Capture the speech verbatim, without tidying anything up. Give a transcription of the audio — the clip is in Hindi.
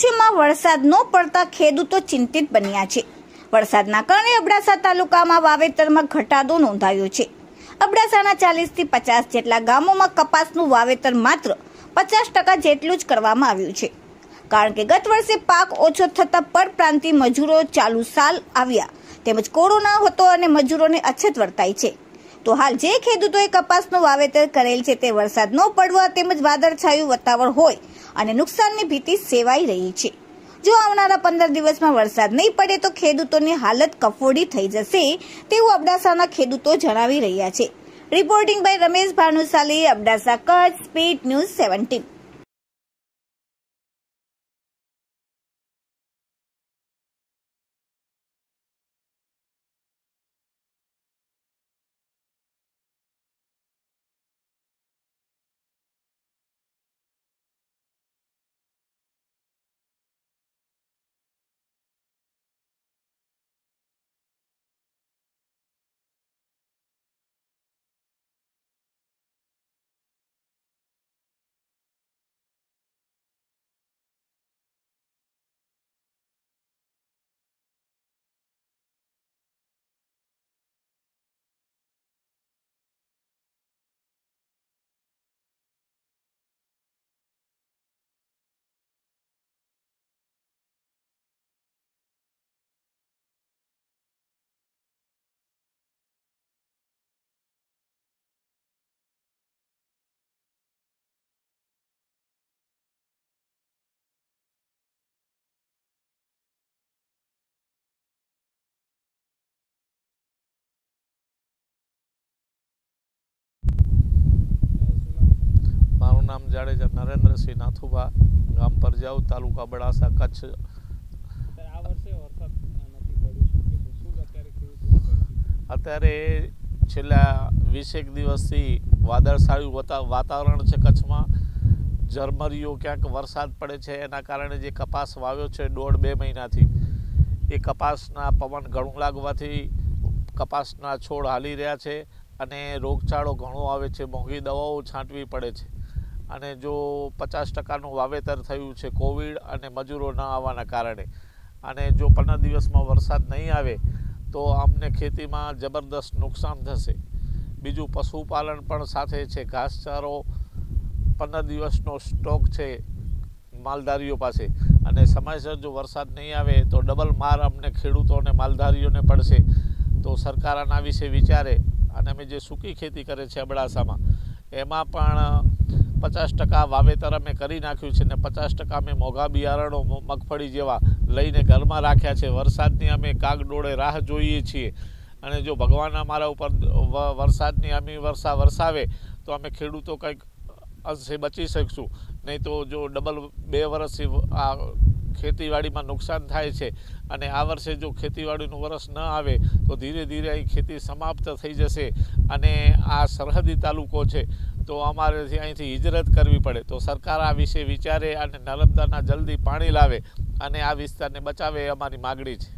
કચ્છમાં વરસાદ ન પડતા ખેડૂતો ચિંતિત બન્યા છે। વરસાદના કારણે અબડાસા તાલુકામાં વાવેતરમાં ઘટાડો નોંધાયો છે। અબડાસાના ચાલીસ થી પચાસ જેટલા ગામોમાં કપાસનું વાવેતર માત્ર પચાસ ટકા જેટલું જ કરવામાં આવ્યું છે, કારણ કે ગત વર્ષે પાક ઓછો થતા પરપ્રાંતિ મજૂરો ચાલુ સાલ આવ્યા તેમજ કોરોના હતો અને મજૂરોને અછત વર્તાઈ છે। तो हाल जे खेडूतोए कपासनुं वावेतर करेल छे ते वरसाद न पड़वा तेमज वादळछायुं वातावरण होय अने नुकसाननी भीति सेवाई रही छे। जो आवनारा पंदर दिवसमां वरसाद नहीं पड़े तो खेडूतोनी हालत कफोड़ी थई जशे तेवुं अबडासाना खेडूतो जणावी रह्या छे। Reporting by Ramesh Bhanushali, Abdasa Kutch, speed news seventeen. नाम जाडेजा नरेंद्र सिंह नाथुभा, गाम परजाऊ, तालुका बड़ासा, कच्छ। अत्यारे छेल्ला वीसेक दिवसथी वादळछायुं वातावरण छे। कच्छमां झरमरीओ क्यांक वरसाद पड़े छे एना कारणे जे कपास वाव्यो छे दोढ बे महीनाथी ए कपासना पवन घणो लागवाथी कपासना छोड़ हाली रह्या छे अने रोगचाळो घणो आवे छे। मोंघी दवाओ छांटवी पड़े छे अने जो पचास टकानु वावेतर थयुं छे कोविड अने मजूरो न आवाना कारणे अने जो पंदर दिवसमां वरसाद नहीं आवे तो अमने खेतीमां जबरदस्त नुकसान थशे। बीजू पशुपालन पण साथे छे, घासचारो पंदर दिवसनो स्टॉक छे मालधारीओ पासे अने समयसर जो वरसाद नहीं आवे तो डबल मार अमने खेडूतोने मालधारीओने पड़शे। तो सरकार आना विशे विचारे अने अमे जे सूकी खेती करे छे अबड़ासामां एमां पण पचास टका वावेतर अमे करी नाख्युं छे ने पचास टका अमे मोघा बियारणो मगफड़ी जेवा लईने घरमां राख्या छे। वरसादनी अमे कागडोळे राह जोईए छीए अने जो भगवान अमारा उपर वरसादनी अमी वर्षा वरसावे तो अमे खेडूतो कंईक अंशे बची शकीशुं, नहीं तो जो डबल बे वर्षथी आ खेतीवाड़ीमां नुकसान थाय छे अने आ वर्षे जो खेतीवाड़ीनुं वर्ष न आवे तो धीरे धीरे अहीं खेती समाप्त थई जशे अने आ सरहदी तालुको छे तो अमारे अहींथी हिजरत करवी पड़े। तो सरकार आ विषे विचारे अने नर्मदाना जल्दी पाणी लावे अने आ विस्तारने बचावे अमारी मागणी छे।